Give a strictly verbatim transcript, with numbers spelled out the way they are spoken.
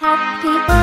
Happy birthday.